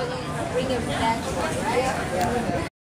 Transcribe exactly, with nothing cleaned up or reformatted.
actually bring it back, right? Yeah.